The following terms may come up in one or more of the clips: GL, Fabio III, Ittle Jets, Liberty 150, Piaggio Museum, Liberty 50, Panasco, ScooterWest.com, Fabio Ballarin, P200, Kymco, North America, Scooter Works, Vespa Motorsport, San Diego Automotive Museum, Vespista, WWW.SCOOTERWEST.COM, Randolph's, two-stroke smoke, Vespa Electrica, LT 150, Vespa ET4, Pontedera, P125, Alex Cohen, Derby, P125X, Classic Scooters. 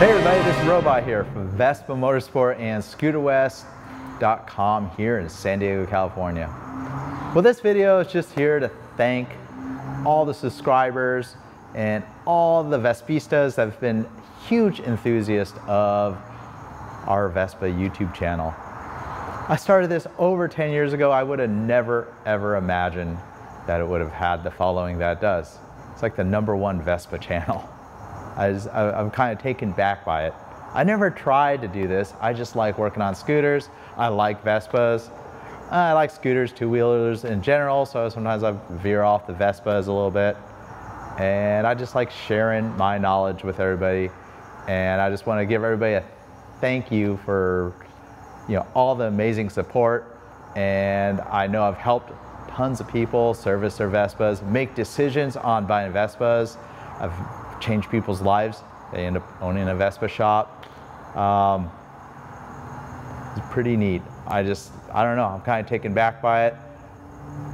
Hey everybody, this is Roby here from Vespa Motorsport and ScooterWest.com here in San Diego, California. Well, this video is just here to thank all the subscribers and all the Vespistas that have been huge enthusiasts of our Vespa YouTube channel. I started this over 10 years ago. I would have never ever imagined that it would have had the following that it does. It's like the #1 Vespa channel. I'm kind of taken back by it. I never tried to do this. I just like working on scooters. I like Vespas. I like scooters, two-wheelers in general, so sometimes I veer off the Vespas a little bit. And I just like sharing my knowledge with everybody. And I just want to give everybody a thank you for, you know, all the amazing support. And I know I've helped tons of people service their Vespas, make decisions on buying Vespas. I've changed people's lives. They end up owning a Vespa shop. It's pretty neat. I don't know, I'm kind of taken back by it.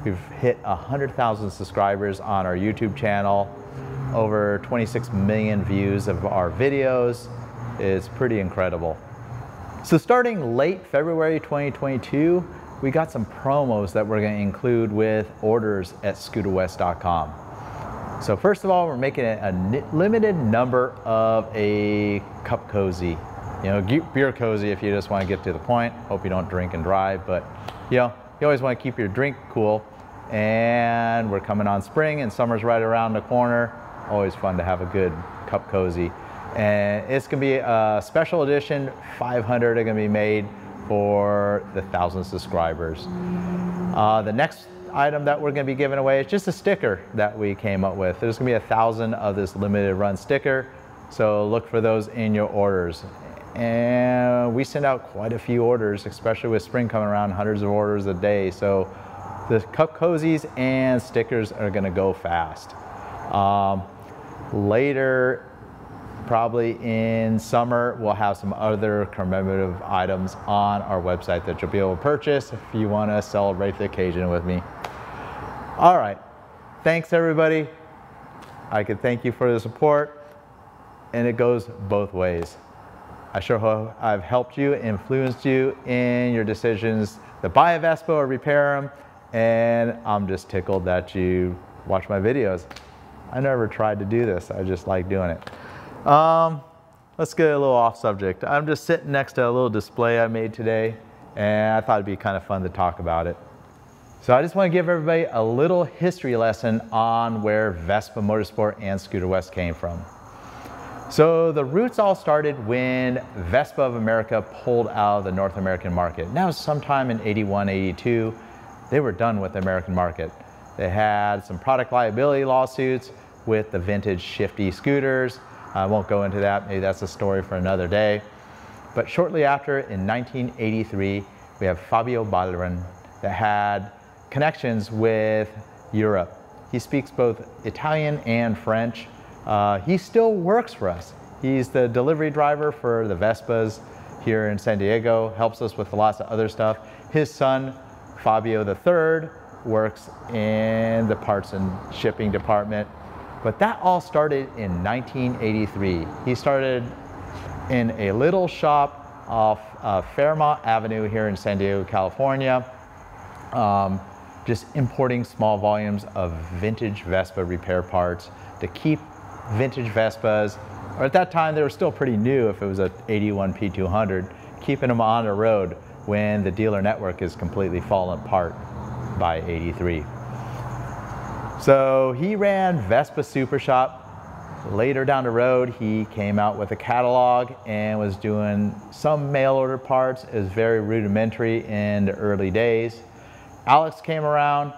We've hit 100,000 subscribers on our YouTube channel, over 26 million views of our videos. It's pretty incredible. So starting late February 2022, we got some promos that we're going to include with orders at ScooterWest.com. So first of all, we're making a limited number of a cup cozy, you know, beer cozy if you just want to get to the point. Hope you don't drink and drive, but you know, you always want to keep your drink cool. And we're coming on spring and summer's right around the corner. Always fun to have a good cup cozy. And it's going to be a special edition. 500 are going to be made for the 1,000 subscribers. The next item that we're going to be giving away is just a sticker that we came up with. There's going to be 1,000 of this limited run sticker, so look for those in your orders. And we send out quite a few orders, especially with spring coming around, hundreds of orders a day. So the cup cozies and stickers are going to go fast. Later, probably in summer, we'll have some other commemorative items on our website that you'll be able to purchase if you want to celebrate the occasion with me. All right, thanks everybody. I can thank you for the support, and it goes both ways. I sure hope I've helped you, influenced you in your decisions to buy a Vespa or repair them, and I'm just tickled that you watch my videos. I never tried to do this, I just like doing it. Let's get a little off subject. I'm just sitting next to a little display I made today, and I thought it'd be kind of fun to talk about it. So I just want to give everybody a little history lesson on where Vespa Motorsport and Scooter West came from. So the roots all started when Vespa of America pulled out of the North American market. Now sometime in 81, 82, they were done with the American market. They had some product liability lawsuits with the vintage shifty scooters. I won't go into that, maybe that's a story for another day. But shortly after, in 1983, we have Fabio Ballarin that had connections with Europe. He speaks both Italian and French. He still works for us. He's the delivery driver for the Vespas here in San Diego, helps us with lots of other stuff. His son, Fabio III, works in the parts and shipping department. But that all started in 1983. He started in a little shop off Fairmont Avenue here in San Diego, California, just importing small volumes of vintage Vespa repair parts to keep vintage Vespas, or at that time they were still pretty new if it was a 81 P200, keeping them on the road when the dealer network is completely fallen apart by 83. So he ran Vespa Super Shop. Later down the road, he came out with a catalog and was doing some mail order parts. It was very rudimentary in the early days. Alex came around,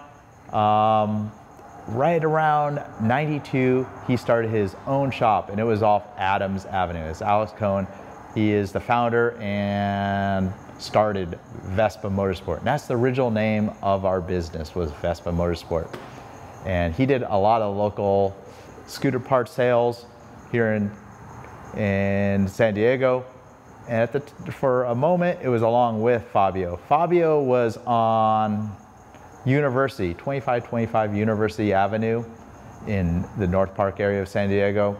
right around 92, he started his own shop, and it was off Adams Avenue. It's Alex Cohen. He is the founder and started Vespa Motorsport. And that's the original name of our business, was Vespa Motorsport. And he did a lot of local scooter part sales here in San Diego. And at for a moment, it was along with Fabio. Fabio was on University, 2525 University Avenue in the North Park area of San Diego.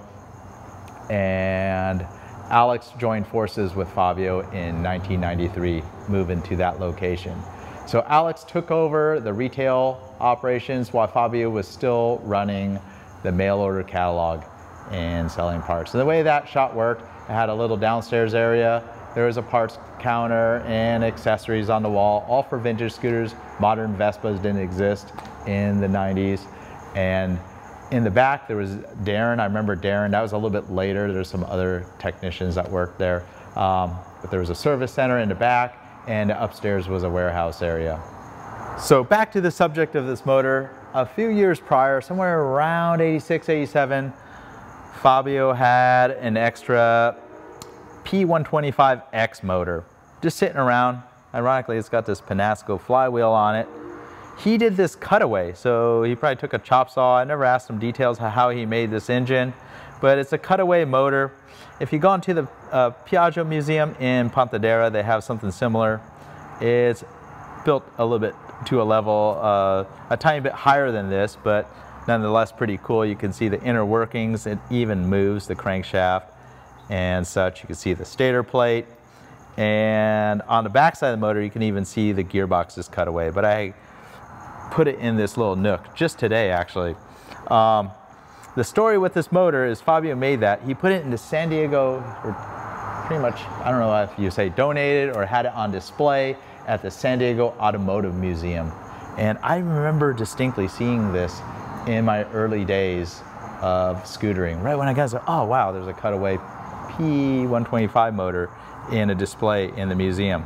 And Alex joined forces with Fabio in 1993, moving to that location. So Alex took over the retail operations while Fabio was still running the mail order catalog and selling parts. So the way that shop worked, it had a little downstairs area. There was a parts counter and accessories on the wall, all for vintage scooters. Modern Vespas didn't exist in the 90s. And in the back, there was Darren. I remember Darren, that was a little bit later. There's some other technicians that worked there. But there was a service center in the back, and upstairs was a warehouse area. So back to the subject of this motor. A few years prior, somewhere around 86, 87, Fabio had an extra P125X motor, just sitting around. Ironically, it's got this Panasco flywheel on it. He did this cutaway, so he probably took a chop saw. I never asked him details how he made this engine, but it's a cutaway motor. If you go into the Piaggio Museum in Pontedera, they have something similar. It's built a little bit to a level, a tiny bit higher than this, but nonetheless pretty cool. You can see the inner workings. It even moves the crankshaft and such. You can see the stator plate. And on the back side of the motor, you can even see the gearbox's cutaway. But I put it in this little nook just today, actually. The story with this motor is Fabio made that. He put it into San Diego, or pretty much, I don't know if you say donated or had it on display at the San Diego Automotive Museum. And I remember distinctly seeing this in my early days of scootering. Right when I got there, oh wow, there's a cutaway P125 motor in a display in the museum.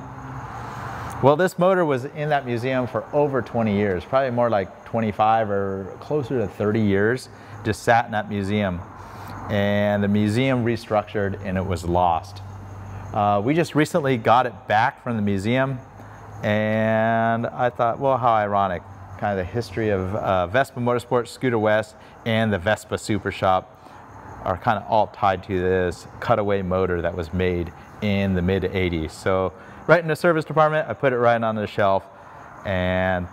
Well, this motor was in that museum for over 20 years, probably more like 25 or closer to 30 years, just sat in that museum. And the museum restructured and it was lost. We just recently got it back from the museum, and I thought, well, how ironic. Kind of the history of Vespa Motorsport, Scooter West, and the Vespa Super Shop are kind of all tied to this cutaway motor that was made in the mid 80s. So right in the service department, I put it right on the shelf, and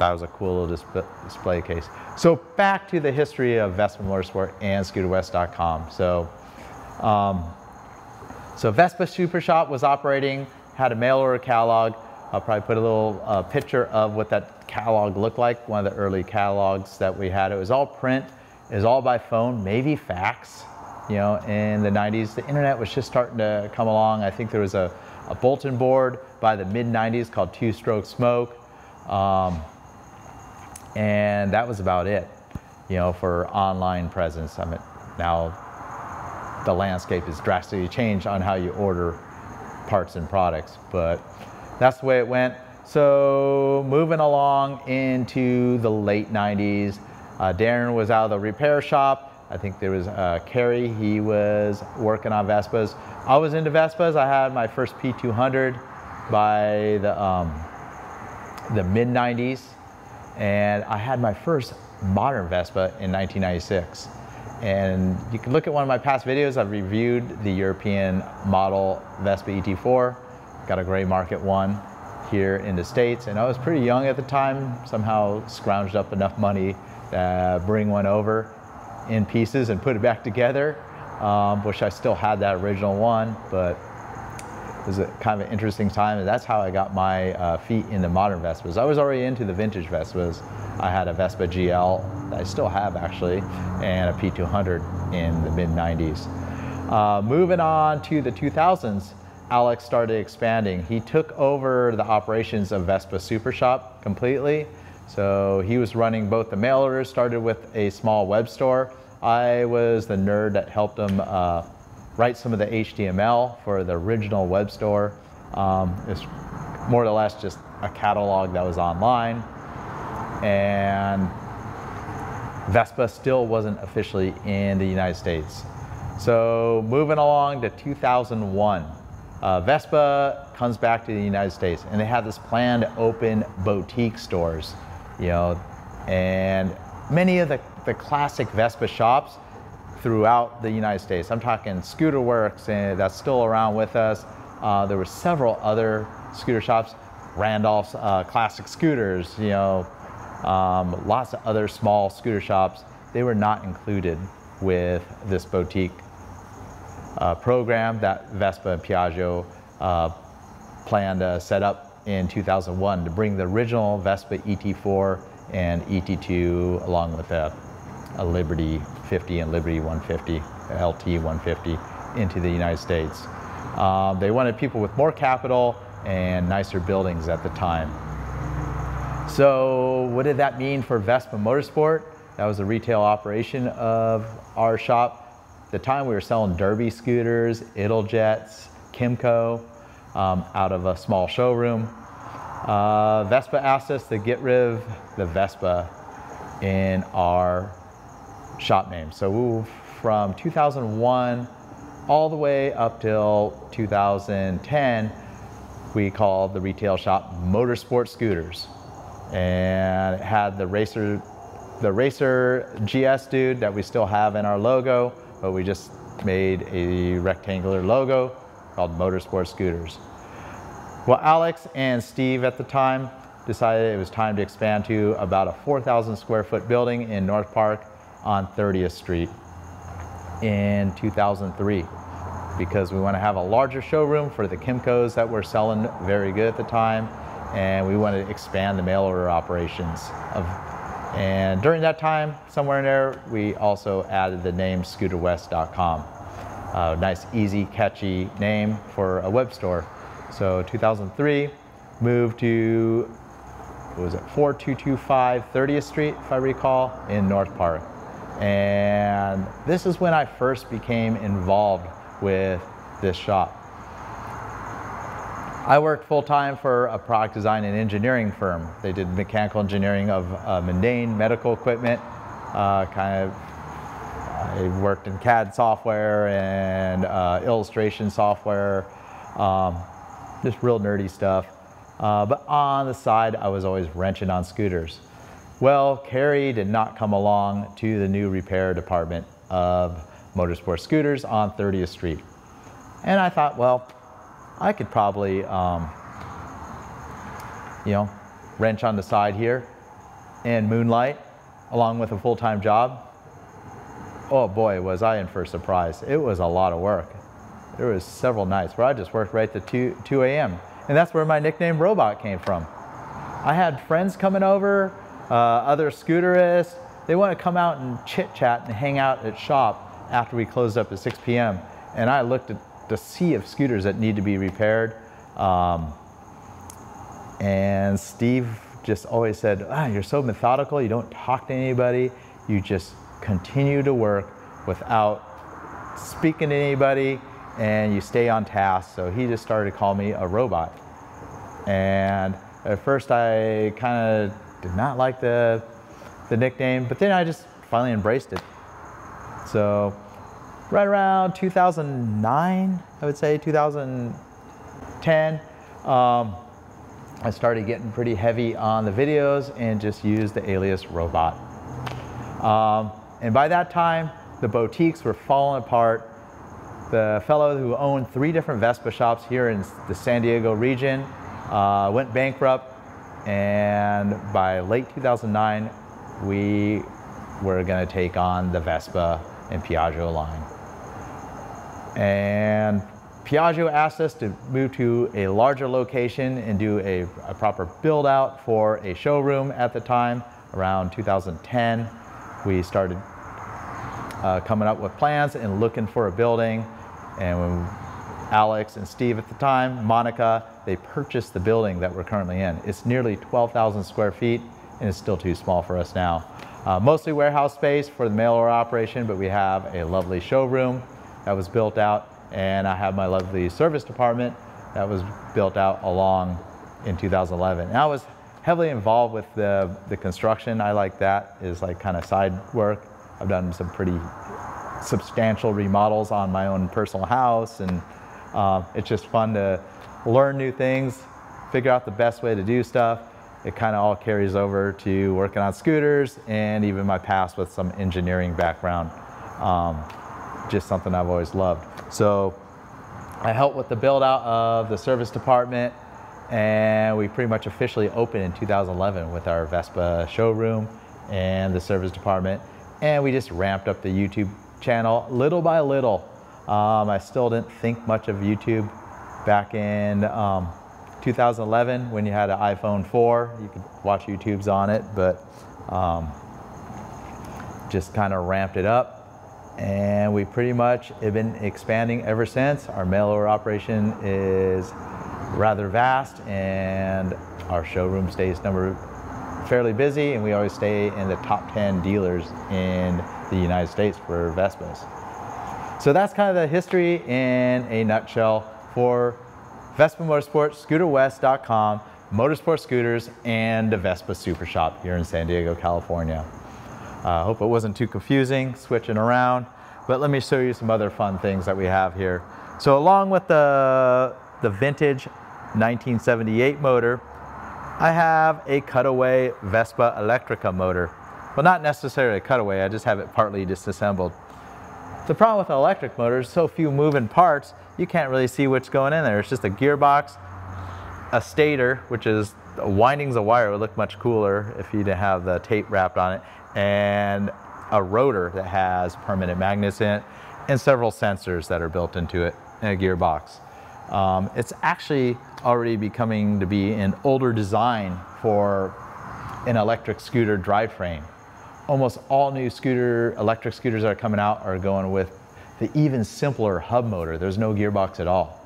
that was a cool little display case. So back to the history of Vespa Motorsport and ScooterWest.com. So Vespa Super Shop was operating, had a mail order catalog. I'll probably put a little picture of what that catalog looked like, one of the early catalogs that we had. It was all print, it was all by phone, maybe fax. You know, in the 90s, the internet was just starting to come along. I think there was a bulletin board by the mid 90s called Two-Stroke Smoke. And that was about it, you know, for online presence. I mean, now the landscape has drastically changed on how you order parts and products, but that's the way it went. So moving along into the late 90s, Darren was out of the repair shop. I think there was Kerry, he was working on Vespas. I was into Vespas. I had my first P200 by the mid 90s. And I had my first modern Vespa in 1996. And you can look at one of my past videos. I've reviewed the European model Vespa ET4. Got a gray market one here in the States, and I was pretty young at the time, somehow scrounged up enough money to bring one over in pieces and put it back together. Wish I still had that original one, but it was a kind of an interesting time, and that's how I got my feet into modern Vespas. I was already into the vintage Vespas. I had a Vespa GL that I still have actually, and a P200 in the mid 90s. Moving on to the 2000s, Alex started expanding. He took over the operations of Vespa Super Shop completely. So he was running both the mail orders, started with a small web store. I was the nerd that helped him write some of the HTML for the original web store. It's more or less just a catalog that was online. And Vespa still wasn't officially in the United States. So moving along to 2001. Vespa comes back to the United States, and they have this plan to open boutique stores, you know, and many of the classic Vespa shops throughout the United States. I'm talking Scooter Works, and that's still around with us. There were several other scooter shops, Randolph's, Classic Scooters, you know, lots of other small scooter shops. They were not included with this boutique program that Vespa and Piaggio planned to set up in 2001 to bring the original Vespa ET4 and ET2 along with a Liberty 50 and Liberty 150, LT 150 into the United States. They wanted people with more capital and nicer buildings at the time. So what did that mean for Vespa Motorsport? That was the retail operation of our shop. At the time we were selling Derby scooters, Ittle Jets, Kymco out of a small showroom. Vespa asked us to get rid of the Vespa in our shop name. So we moved from 2001 all the way up till 2010, we called the retail shop Motorsport Scooters. And it had the racer GS dude that we still have in our logo, but we just made a rectangular logo called Motorsport Scooters. Well, Alex and Steve at the time decided it was time to expand to about a 4,000 square foot building in North Park on 30th Street in 2003, because we want to have a larger showroom for the Kymcos that were selling very good at the time, and we want to expand the mail order operations. And during that time, somewhere in there, we also added the name ScooterWest.com. A nice, easy, catchy name for a web store. So 2003, moved to, what was it, 4225 30th Street, if I recall, in North Park. And this is when I first became involved with this shop. I worked full-time for a product design and engineering firm. They did mechanical engineering of mundane medical equipment. I worked in CAD software and illustration software, just real nerdy stuff. But on the side, I was always wrenching on scooters. Well, Carrie did not come along to the new repair department of Motorsport Scooters on 30th Street. And I thought, well, I could probably, you know, wrench on the side here and moonlight along with a full-time job. Oh boy, was I in for a surprise. It was a lot of work. There was several nights where I just worked right to 2 a.m. And that's where my nickname Robot came from. I had friends coming over, other scooterists. They want to come out and chit-chat and hang out at shop after we closed up at 6 p.m. And I looked at the sea of scooters that need to be repaired. And Steve just always said, ah, you're so methodical, you don't talk to anybody, you just continue to work without speaking to anybody, and you stay on task. So he just started to call me a robot. And at first I kind of did not like the nickname, but then I just finally embraced it. So right around 2009, I would say, 2010, I started getting pretty heavy on the videos and just used the alias Robot. And by that time, the boutiques were falling apart. The fellow who owned 3 different Vespa shops here in the San Diego region went bankrupt, and by late 2009, we were gonna take on the Vespa and Piaggio line. And Piaggio asked us to move to a larger location and do a proper build out for a showroom at the time. Around 2010, we started coming up with plans and looking for a building. And when Alex and Steve at the time, Monica, they purchased the building that we're currently in. It's nearly 12,000 square feet and it's still too small for us now. Mostly warehouse space for the mail order operation, but we have a lovely showroom that was built out, and I have my lovely service department that was built out along in 2011. And I was heavily involved with the construction. I like that is like kind of side work. I've done some pretty substantial remodels on my own personal house, and it's just fun to learn new things, figure out the best way to do stuff. It kind of all carries over to working on scooters and even my past with some engineering background. Just something I've always loved. So I helped with the build out of the service department, and we pretty much officially opened in 2011 with our Vespa showroom and the service department. And we just ramped up the YouTube channel little by little. I still didn't think much of YouTube back in 2011 when you had an iPhone 4. You could watch YouTubes on it, but just kind of ramped it up. And we pretty much have been expanding ever since. Our mail order operation is rather vast, and our showroom stays fairly busy, and we always stay in the top 10 dealers in the United States for Vespas. So that's kind of the history in a nutshell for Vespa Motorsport, ScooterWest.com, Motorsport Scooters, and the Vespa Super Shop here in San Diego, California. I hope it wasn't too confusing, switching around, but let me show you some other fun things that we have here. So along with the vintage 1978 motor, I have a cutaway Vespa Electrica motor. Well, not necessarily a cutaway, I just have it partly disassembled. The problem with electric motors, so few moving parts, you can't really see what's going in there. It's just a gearbox, a stator, which is windings of wire. It would look much cooler if you didn't have the tape wrapped on it, and a rotor that has permanent magnets in it, and several sensors that are built into it, and a gearbox. It's actually already becoming to be an older design for an electric scooter drivetrain. Almost all new electric scooters that are coming out are going with the even simpler hub motor. There's no gearbox at all.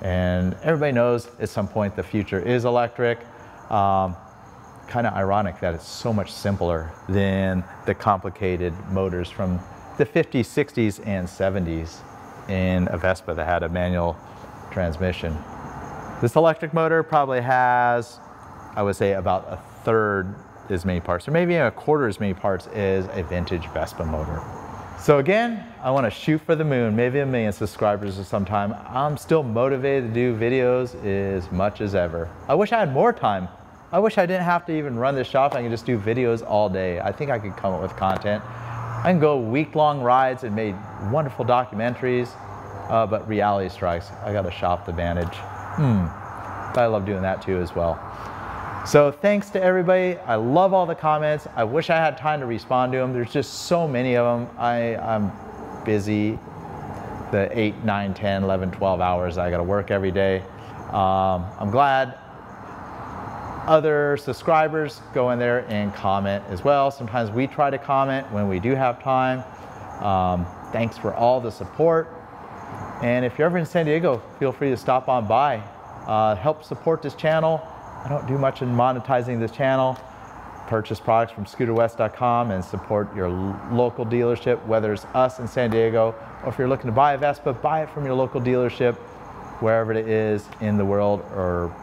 And everybody knows at some point the future is electric. Kind of ironic that it's so much simpler than the complicated motors from the 50s, 60s, and 70s in a Vespa that had a manual transmission. This electric motor probably has, I would say, about a third as many parts, or maybe a quarter as many parts as a vintage Vespa motor. So again, I want to shoot for the moon, maybe 1 million subscribers or sometime. I'm still motivated to do videos as much as ever. I wish I had more time. I wish I didn't have to even run this shop. I can just do videos all day. I think I could come up with content. I can go week-long rides and made wonderful documentaries, but reality strikes. I got a shop advantage. But I love doing that too as well. So thanks to everybody. I love all the comments. I wish I had time to respond to them. There's just so many of them. I'm busy the 8, 9, 10, 11, 12 hours I got to work every day. I'm glad other subscribers go in there and comment as well. Sometimes we try to comment when we do have time. Thanks for all the support. And if you're ever in San Diego, feel free to stop on by. Help support this channel. I don't do much in monetizing this channel. Purchase products from ScooterWest.com and support your local dealership, whether it's us in San Diego, or if you're looking to buy a Vespa, buy it from your local dealership, wherever it is in the world or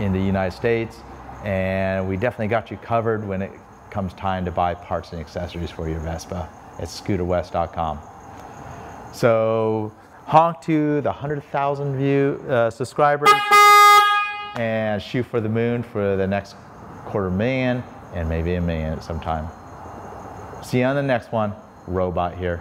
in the United States. And we definitely got you covered when it comes time to buy parts and accessories for your Vespa at ScooterWest.com. So honk to the 100,000 subscribers. And shoot for the moon for the next quarter million and maybe 1 million at some time. See you on the next one. Robot here.